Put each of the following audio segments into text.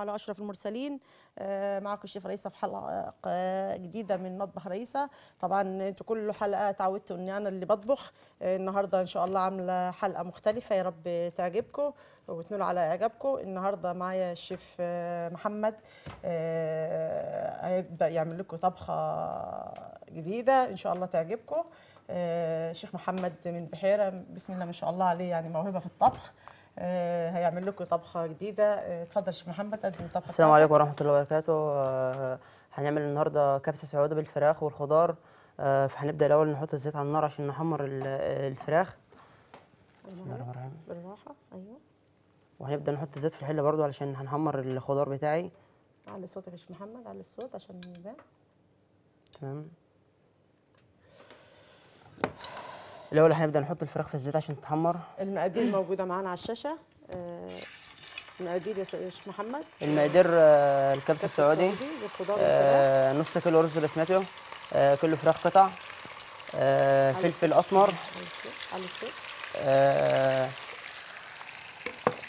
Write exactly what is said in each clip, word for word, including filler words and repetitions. على أشرف المرسلين. معكم الشيف رئيسة في حلقة جديدة من مطبخ رئيسة. طبعا انتوا كل حلقة تعودتوا ان انا اللي بطبخ. النهارده ان شاء الله عاملة حلقة مختلفة، يا رب تعجبكم وتنول على اعجابكم. النهارده معايا الشيف محمد هيبدأ يعمل لكم طبخة جديدة ان شاء الله تعجبكم. الشيخ محمد من البحيرة، بسم الله ما شاء الله عليه، يعني موهبة في الطبخ. هيعمل لكم طبخه جديده. اتفضل يا شيخ محمد قدم الطبخه. السلام عليكم ورحمه الله وبركاته. هنعمل النهارده كبسه سعوده بالفراخ والخضار. فهنبدا الاول نحط الزيت على النار عشان نحمر الفراخ. بسم الله الرحمن الرحيم. بالراحه. ايوه. وهنبدا نحط الزيت في الحله برده علشان هنحمر الخضار بتاعي. علي صوتك يا شيخ محمد، علي الصوت عشان يبان. تمام. الاول هنبدا نحط الفراخ في الزيت عشان تتحمر. المقادير موجوده معانا على الشاشه. المقادير يا شيخ محمد. المقادير الكبسه السعودي آه نص كيلو رز بسمتي، آه كيلو فراخ قطع، آه فلفل اسمر، آه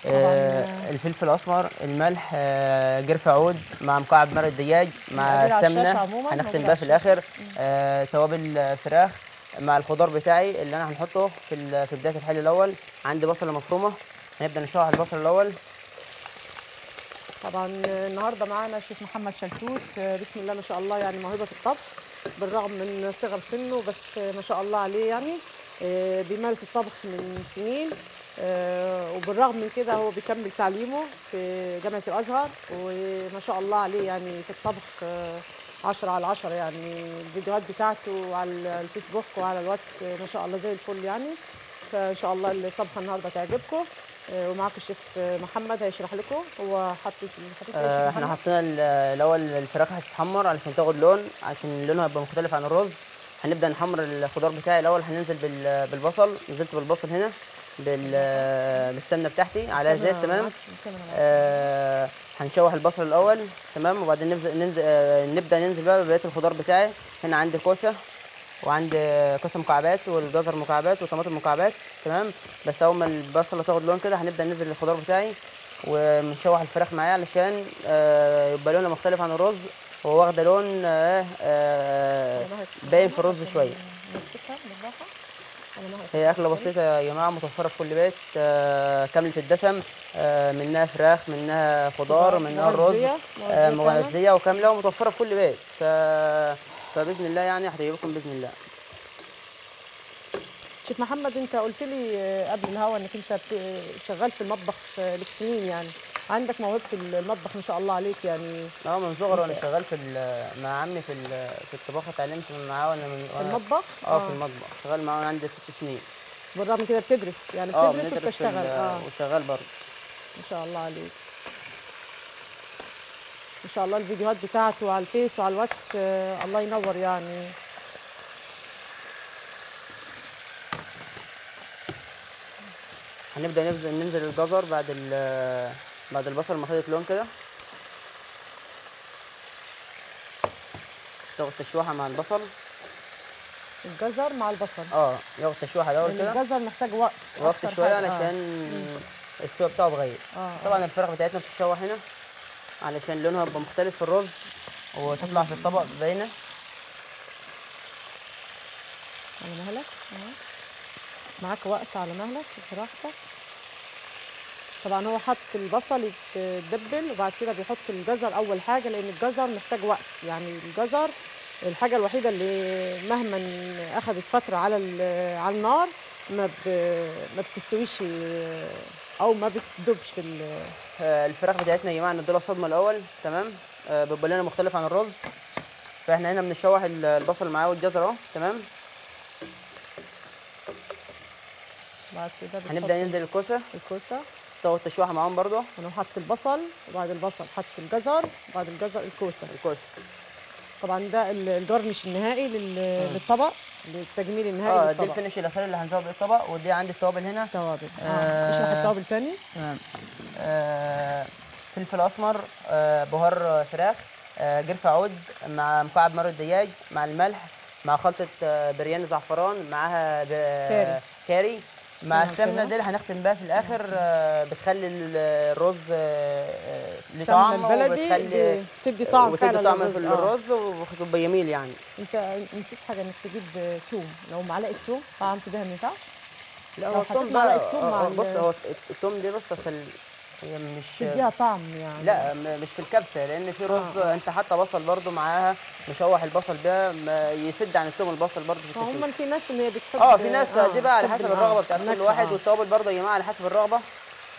آه الفلفل الاسمر، الملح، آه جرف عود مع مكعب مرق الدجاج مع السمنه هنختم بها في الاخر، آه توابل فراخ مع الخضار بتاعي اللي انا هنحطه في في بدايه الحل الاول. عندي بصله مفرومه، هنبدا نشوح البصل الاول. طبعا النهارده معانا الشيف محمد شلتوت، بسم الله ما شاء الله، يعني موهبه في الطبخ بالرغم من صغر سنه، بس ما شاء الله عليه يعني بيمارس الطبخ من سنين، وبالرغم من كده هو بيكمل تعليمه في جامعه الازهر، وما شاء الله عليه يعني في الطبخ عشرة على عشرة. يعني الفيديوهات بتاعته على الفيسبوك وعلى الواتس ما شاء الله زي الفل يعني. فان شاء الله الطبخه النهارده تعجبكم. ومعاكم الشيف محمد هيشرح لكم. هو حطيت حطيت آه احنا حطينا الاول الفراخ هتتحمر علشان تاخد لون، عشان لونها هيبقى مختلف عن الرز. هنبدا نحمر الخضار بتاعي الاول. هننزل بالبصل، نزلت بالبصل هنا بالسمنه بتاعتي عليها زيت. تمام. آه هنشوح البصل الاول. تمام. وبعدين نبدا ننزل آه نبدا ننزل بقى ببقيه الخضار بتاعي. هنا عندي كوسه، وعندي كوسه مكعبات، والجزر مكعبات، والطماطم مكعبات. تمام. بس اول ما البصله تاخد لون كده هنبدا ننزل الخضار بتاعي ونشوح الفراخ معايا علشان آه يبقى لونها مختلف عن الرز. هو واخده لون آه آه باين في الرز شويه. هي أكلة بسيطة يا جماعة، متوفرة في كل بيت، آه كاملة الدسم، آه منها فراخ، منها خضار، منها الرز، آه مغذية وكاملة ومتوفرة في كل بيت. ف... فبإذن الله يعني هتعجبكم بإذن الله. شيف محمد، أنت قلت لي قبل الهوا إنك أنت شغال في المطبخ لك سنين، يعني عندك موهبة المطبخ ما شاء الله عليك يعني. اه من صغري وانا شغال في مع عمي في في الطباخه، اتعلمت معاه وانا في المطبخ. اه في المطبخ شغال معاه وانا عندي ست سنين. بالرغم كده بتدرس يعني؟ بتدرس وبتشتغل. اه وشغال برضه ما شاء الله عليك. ما شاء الله الفيديوهات بتاعته على الفيس وعلى الواتس آه الله ينور يعني. هنبدا ننزل ننزل الجزر بعد ال بعد البصل ما خدت لون كده، تاخد تشويحه مع البصل. الجزر مع البصل اه ياخد تشويحه الاول كده. الجزر محتاج وقت وقت شويه علشان آه. السوى بتاعه اتغير. آه. طبعا الفراخ بتاعتنا بتتشوح هنا علشان لونها يبقى مختلف في الرز وتطلع في الطبق باينه. على مهلك. معاك وقت، على مهلك براحتك. طبعا هو حط البصل يتدبل وبعد كده بيحط الجزر اول حاجه، لان الجزر محتاج وقت. يعني الجزر الحاجه الوحيده اللي مهما اخذت فتره على على النار ما ما بتستويش او ما بتدوبش في الفراخ بتاعتنا. يا جماعه نديلها صدمه الاول. تمام. بيبقى لنا مختلف عن الرز. فاحنا هنا بنشوح البصل معاه والجزر اهو. تمام. بعد كده هنبدا ننزل الكوسه. الكوسه تاخد تشويحه معاهم برضه. انا حط البصل، وبعد البصل حط الجزر، وبعد الجزر الكوسه. الكوسه طبعا ده الجرنش النهائي للطبق، للتجميل النهائي للطبق. اه ده الفينش الاخير اللي هنزود بيه الطبق. ودي عندي التوابل هنا. توابل. اه مش هحط توابل تاني. تمام. آه فلفل اسمر، آه بهار فراخ، آه جرف عود مع مكعب مرق دجاج مع الملح مع خلطه آه بريان زعفران، معاها كاري. كاري مع السمنه دي اللي هنختم بها في الاخر. بتخلي الرز ليه طعم وبتخلي تدي طعم فعلا طعم في الرز وبتبقى آه. جميل يعني. انت نسيت حاجه انك تجيب توم، لو معلقه توم طعم كده ما ينفعش. لا هو التوم مع بص هو التوم دي بص اصل هي مش تديها طعم يعني. لا مش في الكبسه لان في رز آه. انت حتى بصل برده معاها مشوح البصل ده يسد عن الثوم البصل برده في الكبسه. هم في ناس اللي هي بتحب اه في ناس آه. دي بقى على حسب الرغبه بتاعت كل واحد آه. والتوابل برده يا جماعه على حسب الرغبه.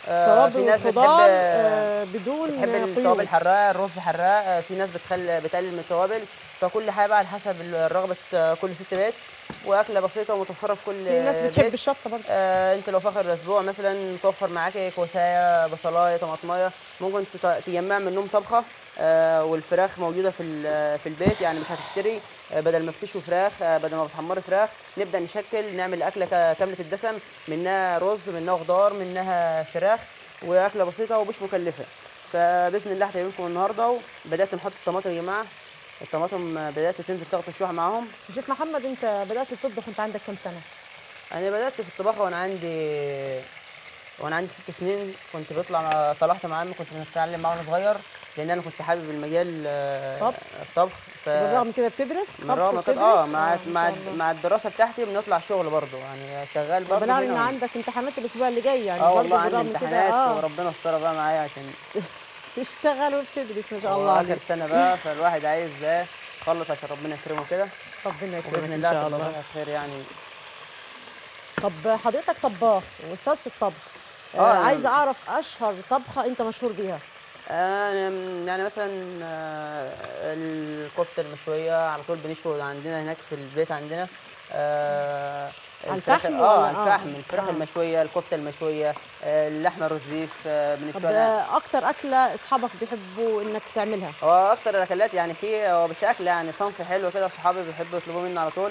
توابل الخضار آه بدون قيود. بتحب التوابل حراقه، الرز حراقه، في ناس بتخلي بتقلل من التوابل، فكل حاجه بقى على حسب الرغبه كل ست بيت. واكله بسيطه ومتوفره في كل في ناس بتحب الشطه برضه آه. انت لو في اخر الاسبوع مثلا توفر معاكي كوسايه بصلايه طماطمايه ممكن تجمع منهم طبخه آه. والفراخ موجوده في في البيت يعني مش هتشتري آه. بدل ما بتشوي فراخ آه بدل ما بتحمري فراخ نبدا نشكل نعمل اكله كامله الدسم، منها رز منها خضار منها فراخ، واكله بسيطه ومش مكلفه. فباذن الله هتعجبكم لكم النهارده. وبدات نحط الطماطم يا جماعه، الطماطم بدات تنزل تاخد الشوحه معاهم. شوف محمد انت بدات تطبخ انت عندك كام سنه؟ انا بدات في الطبخه وانا عندي وانا عندي ست سنين. كنت بطلع طلعت مع عمي كنت بتعلم معاه وانا صغير لان انا كنت حابب المجال طبخ الطبخ. ف... بالرغم كده بتدرس؟ بالرغم كده اه مع مع مع الدراسه بتاعتي بنطلع شغل برضه يعني شغال برضه. انا عارف ان عندك امتحانات الاسبوع اللي جاي يعني اه والله عندي امتحانات آه. وربنا استرها بقى معايا عشان تشتغل وبتدرس ما شاء الله عليك. اخر سنه بقى فالواحد عايز بقى يخلص عشان ربنا يكرمه كده. ربنا يكرمك ان شاء الله خير يعني. طب حضرتك طباخ واستاذ في الطبخ آه آه عايزه اعرف اشهر طبخه انت مشهور بيها. انا يعني مثلا الكفته المشويه على طول بنشوي عندنا هناك في البيت عندنا آه على الفحم اه الفحم الفراخ آه. المشويه، الكفته المشويه، اللحمه الروز بيف بنشويها. طب اكتر اكله اصحابك بيحبوا انك تعملها؟ اه اكتر الاكلات يعني في هو مش اكله يعني صنف حلو كده صحابي بيحبوا يطلبوا مني على طول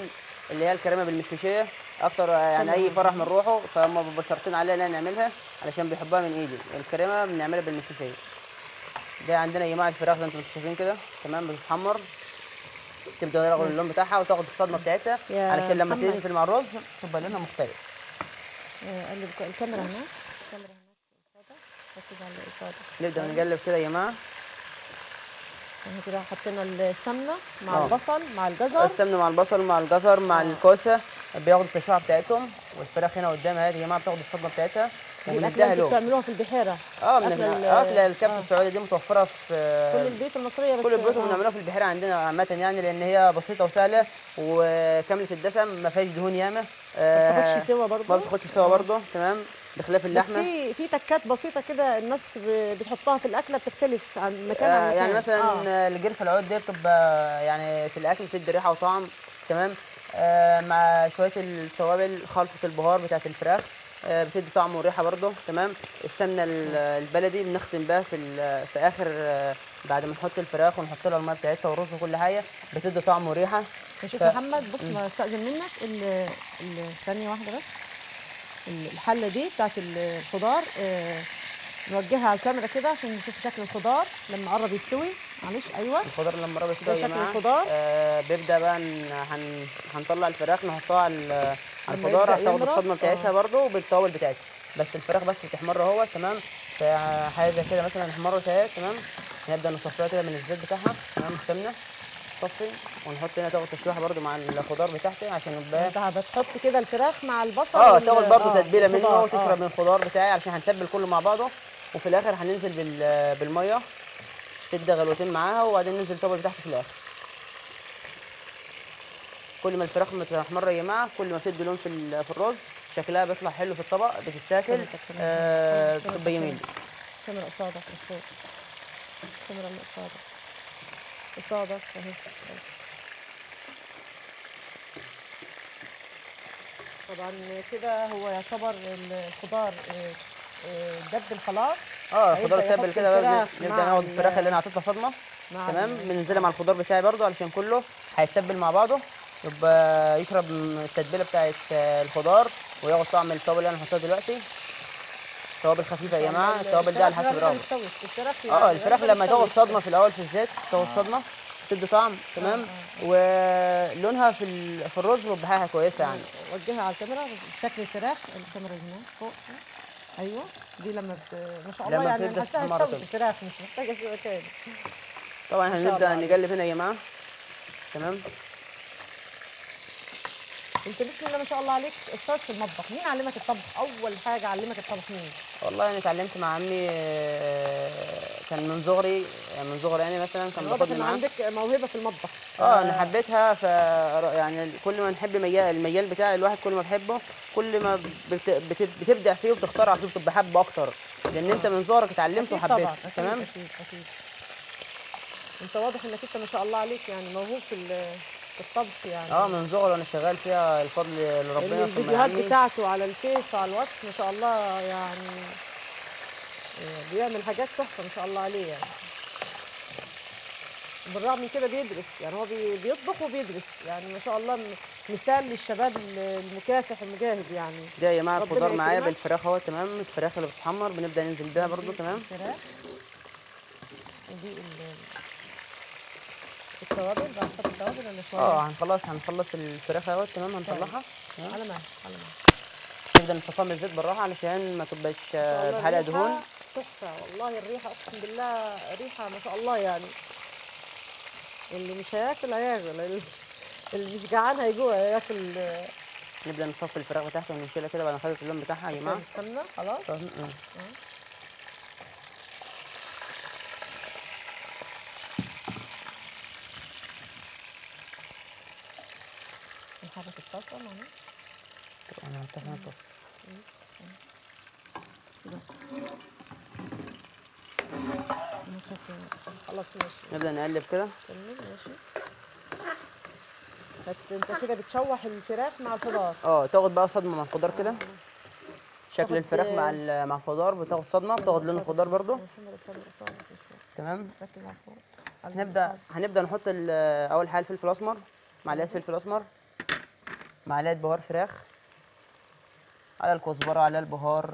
اللي هي الكريمه بالمشوشيه. اكتر يعني اي فرح بنروحه فهم بيبقوا شرطين عليها ان نعملها علشان بيحبوها من ايدي. الكريمه بنعملها بالمشوشيه. ده عندنا يا جماعه الفراخ زي ما انتم شايفين كده تمام بتتحمر تبدا تاخد اللون بتاعها وتاخد الصدمه بتاعتها علشان لما تنزل مع الرز تبقى لونها مختلف. قلب الكاميرا هناك، الكاميرا هناك ركز على الاصابه. نبدا نقلب كده يا جماعه. احنا كده حطينا السمنه مع أوه. البصل مع الجزر. السمنه مع البصل مع الجزر مع أوه. الكوسه بياخدوا التشعه بتاعتهم. والفراخ هنا قدامها اهي يا جماعه بتاخد الصدمه بتاعتها. الاكله اللي بتعملوها في البحيره اه من اكله الكبسه آه. السعوديه دي متوفره في كل البيوت المصريه بس كل البيوت آه. بنعملها في البحيره عندنا عامه يعني لان هي بسيطه وسهله وكامله الدسم ما فيهاش دهون ياما آه. ما بتاخدش سوا برضه ما بتاخدش سوا برضه تمام بخلاف اللحمه. بس في في تكات بسيطه كده الناس بتحطها في الاكله بتختلف عن مكان آه. عن مكان يعني مثلا آه. الجرفه العود دي بتبقى يعني في الاكل بتدي ريحه وطعم تمام آه. مع شويه التوابل خلطه البهار بتاعت الفراخ بتدي طعم وريحه برده تمام. السمنه البلدي بنختم بها في في اخر بعد ما نحط الفراخ ونحط لها الميه بتاعتها والرز وكل حاجه بتدي طعم وريحه. شوف محمد بص ما استاذن منك ثانيه واحده بس. الحله دي بتاعت الخضار اه نوجهها على الكاميرا كده عشان نشوف شكل الخضار لما قرب يستوي. معلش ايوه الخضار لما قرب يستوي شكل الخضار آه. بيبدا بقى هن... هنطلع الفراخ نحطها على الخضار هتاخد الصدمه بتاعتها برده وبالتوابل بتاعتها. بس الفراخ بس بتحمر اهو تمام. فحاجه كده مثلا نحمره ساعات تمام. نبدا نصفيها كده من الزيت بتاعها تمام السمنه صفي ونحط هنا تاخد تشويحه برده مع الخضار بتاعتها عشان يبقى انت بتحط كده الفراخ مع البصل اه تاخد برده تتبيله منه وتشرب من الخضار بتاعي عشان هنتبل كله مع بعضه. وفي الاخر هننزل بال... بالميه تدي غلوتين معاها وبعدين ننزل التوابل بتاعتها في الاخر. كل ما الفراخ متحمره يا جماعه كل ما بتدي لون في في الرز شكلها بيطلع حلو في الطبق بتتاكل آه بتبقى جميله. كاميرا قصادك الصوت كاميرا اللي قصادك قصادك اهي. طبعا كده هو يعتبر الخضار دبل خلاص اه الخضار اتبل كده بقى. نبدا ناخد الفراخ اللي انا حطيتها صدمه تمام بننزلها مع الخضار بتاعي برده علشان كله هيتبل مع بعضه يبقى يشرب التتبيله بتاعت الخضار وياخد طعم التوابل اللي انا حطيتها دلوقتي. توابل خفيفه يا جماعه التوابل دي على حسب الرغبه اه. الفراخ لما تاخد صدمه في الاول في الزيت تاخد صدمه بتدي طعم تمام، ولونها في في الرز وبحاها كويسه يعني. وجهها على الكاميرا شكل الفراخ، الكاميرا هنا فوق. ايوه دي لما ما شاء الله يعني حاساها استوت الفراخ مش محتاجه سوى تاني. طبعا هنبدا نقلب هنا يا جماعه. تمام. انت بسم الله ما شاء الله عليك استاذ في المطبخ، مين علمك الطبخ؟ اول حاجه علمك الطبخ مين؟ والله انا اتعلمت مع عمي، كان من صغري من صغري يعني مثلا كان باخدني معاه. عندك موهبه في المطبخ. اه انا حبيتها، ف يعني كل ما نحب المجال بتاع الواحد كل ما بحبه كل ما بت... بت... بتبدع فيه وبتخترع فيه وبتبقى حابه اكتر، لان انت من صغرك اتعلمت وحبيت. تمام. اكيد اكيد. انت واضح انك انت ما شاء الله عليك يعني موهوب في ال... الطبخ يعني. اه من صغري وانا شغال فيها، الفضل لربنا. الفيديوهات بتاعته على الفيس وعلى الواتس ما شاء الله يعني بيعمل حاجات تحفه ما شاء الله عليه يعني. بالرغم من كده بيدرس يعني، هو بيطبخ وبيدرس يعني ما شاء الله، مثال للشباب المكافح المجاهد يعني. ده يا جماعه الخضار معايا بالفراخ اهو. تمام. الفراخ اللي بتتحمر بنبدا ننزل بيها برضو. تمام. الفراخ دي التوابل، هنحط التوابل ولا شويه؟ اه هنخلص هنخلص الفراخ اهوت. تمام. هنطلعها على مهل على مهل، نبدا نحطها من الزيت بالراحه علشان ما تبقاش بحالها دهون. تحفه والله الريحه، اقسم بالله ريحه ما شاء الله يعني. اللي مش هياكل هياكل، اللي مش جعان هيجوع هياكل. نبدا نصفي الفراخ بتاعتها ونشيلها كده بعد ما خدت اللون بتاعها يا جماعه. السمنه خلاص. اه نحرك الطاسه معانا. طب انا هحطها هنا الطاسه كده. ماشي خلاص. ماشي نبدا نقلب كده. ماشي. انت كده بتشوح الفراخ مع الخضار. اه تاخد بقى صدمه مع الخضار كده. شكل الفراخ مع مع الخضار بتاخد صدمه، بتاخد لون الخضار برضو. تمام. هنبدا هنبدا نحط اول حاجه الفلفل الاسمر، معلقه فلفل اسمر، معلقه بهار فراخ، على الكزبره، على البهار،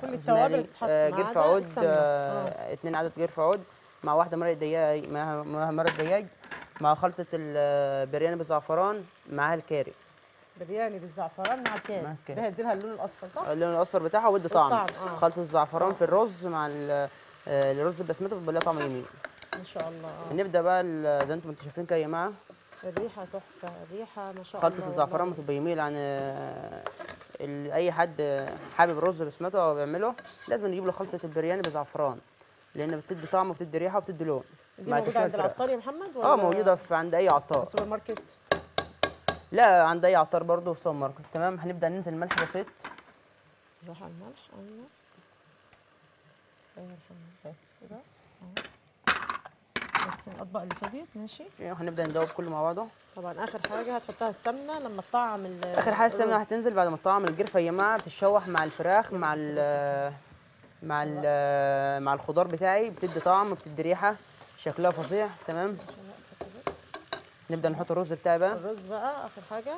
كل التوابل بتتحط. جرف عود، اتنين عدد جرف عود، مع واحده مرقه دجاج، مع مرقه دجاج، مع خلطه البرياني بالزعفران، معاها الكاري. برياني بالزعفران مع الكاري ده هيدي لها اللون الاصفر صح؟ اللون الاصفر بتاعها ويدي طعم. آه. خلطه الزعفران في الرز مع الرز البسمتي بتبقى لها طعم جميل. ما شاء الله. آه. نبدا بقى زي انتم شايفين كده يا جماعه. الريحه تحفه، الريحه ما شاء الله. خلطه الزعفران بتبقى جميل عن اي حد حابب رز بسمته او بيعمله، لازم نجيب له خلطه البرياني بزعفران، لان بتدي طعم وبتدي ريحه وبتدي لون. دي موجوده عند العطار يا محمد ولا؟ اه موجوده عند اي عطار. سوبر ماركت؟ لا عند اي عطار برضه في سوبر ماركت. تمام. هنبدا ننزل ملح بسيط. نروح على الملح. ايوه ايوه يا محمد بس كده اهو. بس الاطباق اللي فاتت. ماشي. هنبدا ندوب كله مع بعضه. طبعا اخر حاجه هتحطها السمنه لما تطعم. اخر حاجه السمنه هتنزل بعد ما تطعم الجرفه يا جماعه، بتتشوح مع الفراخ مع ال مع ال مع الخضار بتاعي، بتدي طعم وبتدي ريحه شكلها فظيع. تمام. نبدا نحط الرز بتاعي بقى. الرز بقى اخر حاجه.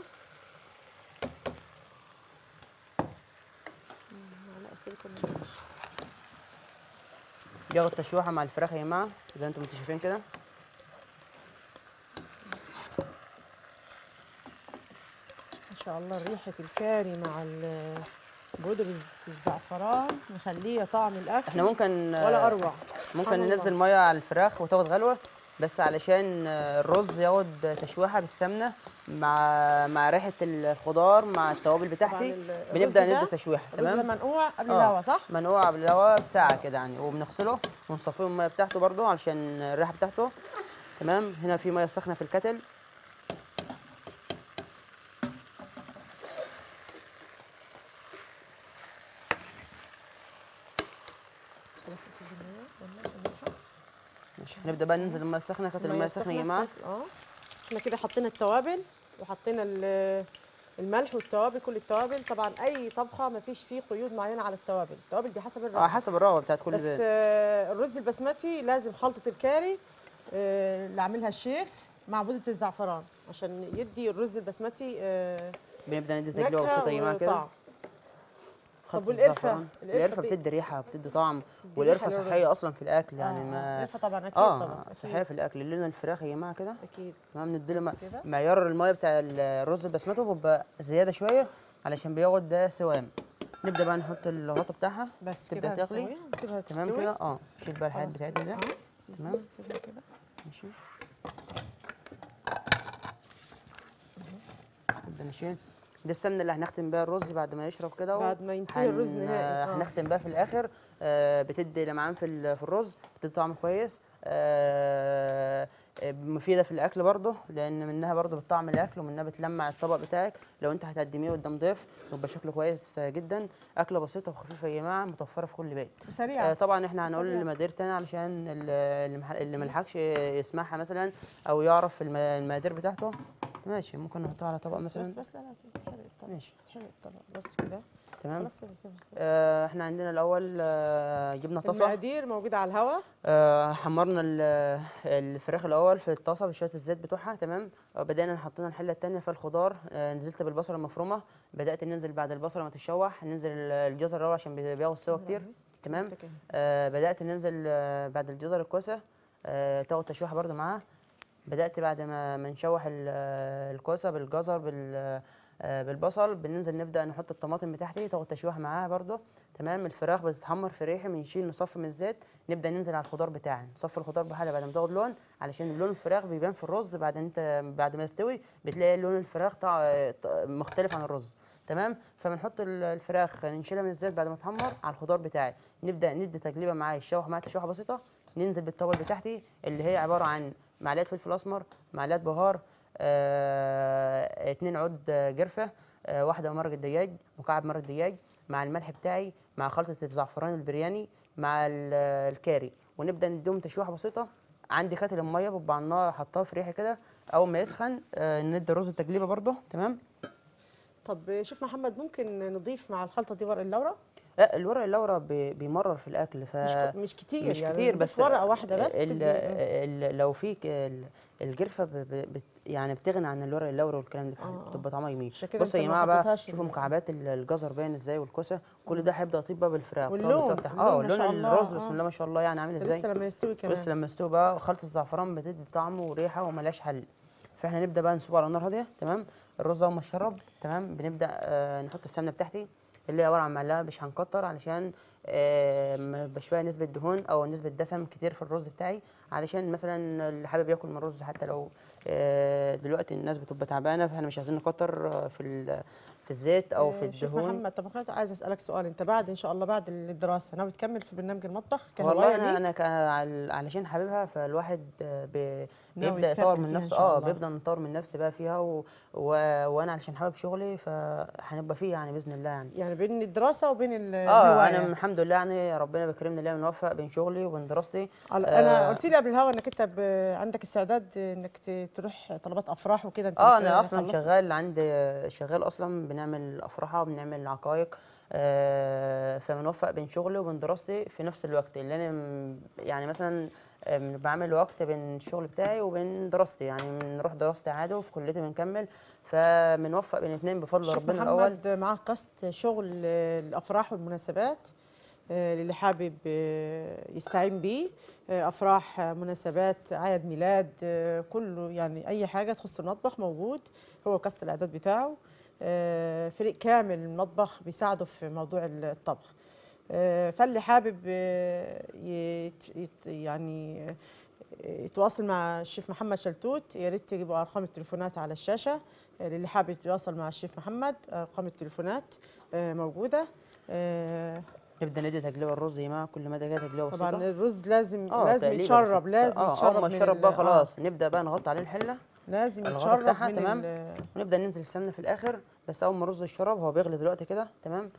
ياخد تشويحه مع الفراخ يا جماعه زي ما انتم شايفين كده. ما شاء الله ريحه الكاري مع بودره الزعفران مخليه طعم الاكل. احنا ممكن ولا اروع، ممكن ننزل ميه على الفراخ وتاخد غلوه، بس علشان الرز ياخد تشويحه بالسمنه مع مع ريحه الخضار مع التوابل بتاعتي، بنبدا ندي تشويحه. تمام. الرز منقوع قبل الهوا صح؟ منقوع قبل الهوا بساعه كده يعني، وبنغسله ونصفيه من الميه بتاعته برده علشان الريحه بتاعته. تمام. هنا في ميه سخنه في الكتل. ماشي. هنبدا بقى ننزل الميه السخنه. كتل الميه السخنه يا جماعه. اه احنا كده حطينا التوابل وحطينا الملح والتوابل، كل التوابل. طبعا اي طبخه ما فيش فيه قيود معينه على التوابل، التوابل دي حسب الرغبه. اه حسب الرغبه بتاعت كل بس. بس الرز البسمتي لازم خلطه الكاري اللي عاملها الشيف مع بودره الزعفران عشان يدي الرز البسمتي. بنبدا ندي تقليبه بسيطه يا جماعه كده. طب والقرفه؟ القرفه بتدي ريحه وبتدي طعم، والقرفه صحيه اصلا في الاكل يعني. ما القرفه طبعا اكيد آه طبعا صحيه في الاكل. لنا الفراخ يا جماعه كده اكيد تمام، نديله معيار الميه بتاع الرز البسمتي بيبقى زياده شويه علشان بياخد ده سوام. نبدا بقى نحط الغطا بتاعها بس كده، تغلي تمام كده. اه شوف بقى الحاجات بتاعتنا ده تمام كده ماشي. نبدا نشيل ده السمنه اللي هنختم بيها الرز بعد ما يشرب كده، بعد ما ينتهي الرز نهائي هنختم بيها في الاخر. آه بتدي لمعان في في الرز، بتدي طعم كويس. آه مفيده في الاكل برضه، لان منها برضه بتطعم الاكل ومنها بتلمع الطبق بتاعك لو انت هتقدميه قدام ضيف، يبقى شكله كويس جدا. اكله بسيطه وخفيفه يا جماعه، متوفره في كل بيت سريعه. آه طبعا احنا هنقول للمقادير تاني علشان اللي ما لحقش يسمعها مثلا او يعرف المقادير بتاعته. ماشي، ممكن نحطها على طبق مثلا. بس بس لا لا تتحرق الطبق، ماشي تتحرق الطبق بس كده تمام. خلاص سيبها سيبها. آه احنا عندنا الاول آه جبنا طاسه، المقادير موجوده على الهواء. آه حمرنا الفراخ الاول في الطاسه بشويه الزيت بتوعها تمام. بدانا حطينا الحله الثانيه في الخضار. آه نزلت بالبصله المفرومه، بدات ننزل بعد البصله ما تتشوح، ننزل الجزر الاول عشان بياخد سوا كتير تمام. آه بدات ننزل آه بعد الجزر الكوسه آه تاخد تشويحه برده معاها. بدأت بعد ما نشوح الكوسة بالجزر بالبصل، بننزل نبدأ نحط الطماطم بتاعتي تاخد تشويح معاها برضو تمام. الفراخ بتتحمر في ريحي، بنشيل نصفي من الزيت، نبدأ ننزل على الخضار بتاعنا. نصفي الخضار بحاله بعد ما تاخد لون، علشان لون الفراخ بيبان في الرز. بعد انت بعد ما يستوي بتلاقي لون الفراخ مختلف عن الرز تمام. فبنحط الفراخ نشيلها من الزيت بعد ما تحمر على الخضار بتاعي، نبدأ ندي تجليبة معاه، الشوح معاه تشويحة بسيطة. ننزل بالطبق بتاعتي اللي هي عبارة عن معلقه فلفل اسمر، معلقه بهار، آه، اتنين عود جرفه، آه، واحده مرقه دجاج، مكعب مرقه دجاج، مع الملح بتاعي، مع خلطه الزعفران البرياني، مع الكاري، ونبدا نديهم تشويحه بسيطه. عندي كاتل الميه ببقى على النار حطها في ريحي كده، اول ما يسخن آه، ندي الرز التجليبه برده تمام. طب شوف محمد، ممكن نضيف مع الخلطه دي ورق اللورا؟ لا، الورق اللورا بيمرر في الاكل، ف مش كتير مش كتير يعني، بس ورقه واحده بس. ال ال لو في الجرفه بت يعني بتغني عن الورق اللورا والكلام ده، بتبقى طعمها جميل. بصوا يا جماعه بقى، شوفوا مكعبات الجزر باين ازاي، والكوسه، كل ده هيبدا يطيب بقى بالفراخ. واللون اه لون الرز بسم الله ما شاء الله يعني عامل ازاي، بس لما يستوي كمان، بس لما يستوي بقى خلطه الزعفران بتدي طعم وريحه وملهاش حل. فاحنا نبدا بقى نسيبه على نار هاديه تمام. الرز اول ما اتشرب تمام، بنبدا آه نحط السمنه بتاعتي اللي هي عباره عن معلقه، مش هنكتر علشان آه ما يبقاش فيها نسبه دهون او نسبه دسم كتير في الرز بتاعي، علشان مثلا اللي حابب ياكل من الرز حتى لو آه دلوقتي الناس بتبقى تعبانه، فاحنا مش عايزين نكتر في في الزيت او في الدهون. شوف محمد، طب انا عايز اسالك سؤال، انت بعد ان شاء الله بعد الدراسه ناوي تكمل في برنامج المطبخ كهوايه ليك؟ والله انا انا علشان حاببها، فالواحد بيبدا يطور من نفسه. اه بيبدا نطور من نفسي بقى فيها، و... و... وانا علشان حابب شغلي فهنبقى فيه يعني باذن الله يعني. يعني بين الدراسه وبين الهوايه. اه انا الحمد لله يعني ربنا بيكرمني اللي بنوفق بين شغلي وبين دراستي. انا آه قلت لي قبل الهوا انك انت ب... عندك استعداد انك تروح طلبات افراح وكده. اه انا اصلا شغال، عندي شغال اصلا بنعمل افراحه وبنعمل عقائق، آه فبنوفق بين شغلي وبين دراستي في نفس الوقت. اللي انا يعني مثلا بعمل وقت بين الشغل بتاعي وبين دراستي، يعني بنروح دراستي عادي وفي كليتي بنكمل، فبنوفق بين الاثنين بفضل ربنا. الاول محمد معاك قصد شغل الافراح والمناسبات اللي حابب يستعين بيه، افراح، مناسبات، اعياد ميلاد، كله يعني اي حاجه تخص المطبخ موجود، هو قصد الاعداد بتاعه. فريق كامل المطبخ بيساعده في موضوع الطبخ، فاللي حابب يعني يتواصل مع الشيف محمد شلتوت، يا ريت تجيبوا ارقام التليفونات على الشاشه. اللي حابب يتواصل مع الشيف محمد ارقام التليفونات موجوده. نبدا ندي تجلية الرز يا جماعه، كل ما ده تجلية بسيطه. طبعا الرز لازم آه لازم يتشرب، لازم آه يتشرب. اه ما يتشرب بقى خلاص، آه نبدا بقى نغطي عليه الحله، لازم يتشرب من تمام، ونبدا ننزل السمنه في الاخر. بس اول ما الرز يتشرب، هو بيغلي دلوقتي كده تمام.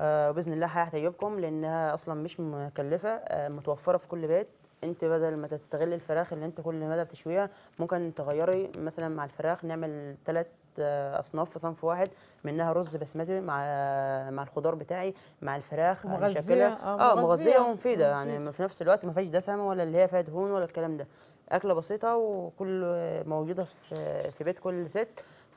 آه باذن الله هيعجبكم، لانها اصلا مش مكلفه، آه متوفره في كل بيت. انت بدل ما تستغل الفراخ اللي انت كل مدى بتشويها، ممكن تغيري مثلا مع الفراخ، نعمل ثلاث اصناف في صنف واحد، منها رز بسمتي مع مع الخضار بتاعي مع الفراخ، مغذيه اه مغذيه ومفيده يعني، في نفس الوقت ما فيهاش دسم ولا اللي هي فيها دهون ولا الكلام ده. اكله بسيطه وكل موجوده في بيت كل ست،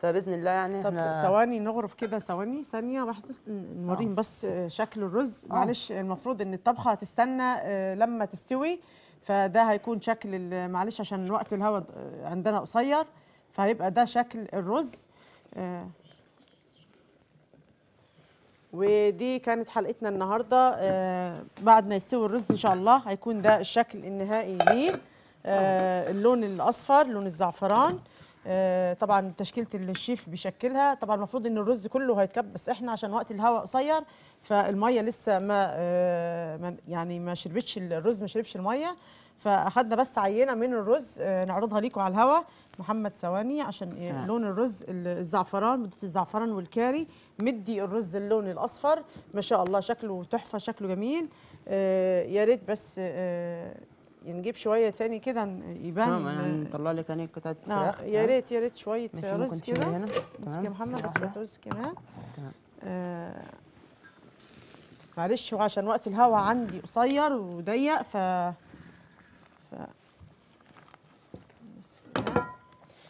فباذن الله يعني. طب ثواني نغرف كده، ثواني ثانيه واحده نوريهم بس شكل الرز. معلش المفروض ان الطبخه هتستنى لما تستوي، فده هيكون شكل، معلش عشان وقت الهواء عندنا قصير، فهيبقى ده شكل الرز. ودي كانت حلقتنا النهارده، بعد ما يستوي الرز ان شاء الله هيكون ده الشكل النهائي ليه، اللون الاصفر لون الزعفران. طبعا تشكيله الشيف بيشكلها. طبعا المفروض ان الرز كله هيتكب، بس احنا عشان وقت الهواء قصير فالميه لسه ما يعني ما شربتش الرز، ما شربش الميه، فاخدنا بس عينه من الرز نعرضها ليكم على الهواء. محمد ثواني عشان آه. لون الرز الزعفران، مده الزعفران والكاري مدي الرز اللون الاصفر، ما شاء الله شكله تحفه، شكله جميل. آه يا ريت بس آه نجيب شويه تاني كده يبان. نعم انا هطلع لك انا قطعه فراخ. يا ريت يا ريت شويه رز كده يا محمد، شويه رز كمان. آه معلش هو عشان وقت الهوا عندي قصير وضيق ف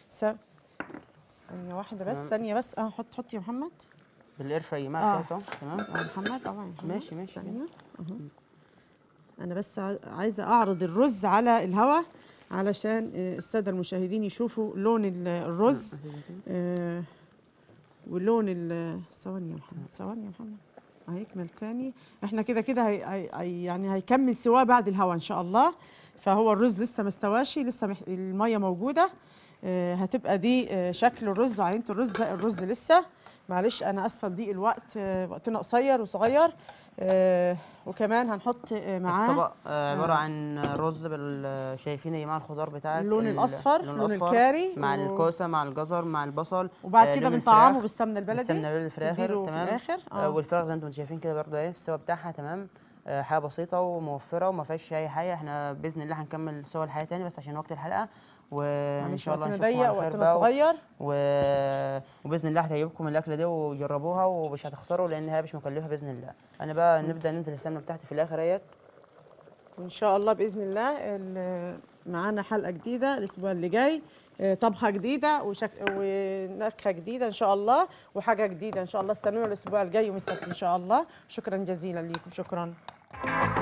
ف ثانيه واحده بس، ثانيه بس. اه حط حط يا محمد بالقرفه يا محمد. تمام اه محمد طبعا ماشي ماشي. أنا بس عايزة أعرض الرز على الهواء علشان السادة المشاهدين يشوفوا لون الرز آه ولون ال ثواني يا محمد، ثواني يا محمد هيكمل تاني. احنا كده كده هي هي يعني هيكمل سواه بعد الهواء إن شاء الله. فهو الرز لسه ما استواش، لسه المية موجودة. آه هتبقى دي آه شكل الرز وعينة الرز، باقي الرز لسه. معلش أنا أسفة لضيق الوقت، آه وقتنا قصير وصغير. آه وكمان هنحط معاه الطبق عباره آه. عن رز بال شايفين مع الخضار بتاعك، اللون الاصفر، اللون الكاري مع و... الكوسه مع الجزر مع البصل، وبعد آه كده بنطعمه بالسمنه البلدي، السمنه البلدي الفراخ تمام الآخر. آه. آه والفراخ زي ما انتم شايفين كده برده ايه السوا بتاعها تمام. آه حاجه بسيطه وموفره وما فيهاش اي حاجه. احنا باذن الله هنكمل سوا الحلقه تاني بس عشان وقت الحلقه، وان شاء الله نشوفكم على خير. وقتنا صغير و... وباذن الله هتعجبكم الاكله دي وجربوها ومش هتخسروا لانها مش مكلفه باذن الله. انا بقى نبدا ننزل السمنه بتاعتي في الاخر اهيت، وان شاء الله باذن الله معانا حلقه جديده الاسبوع اللي جاي، طبخه جديده وشك... ونكهه جديده ان شاء الله، وحاجه جديده ان شاء الله. استنونا الاسبوع الجاي يوم السبت ان شاء الله. شكرا جزيلا ليكم، شكرا.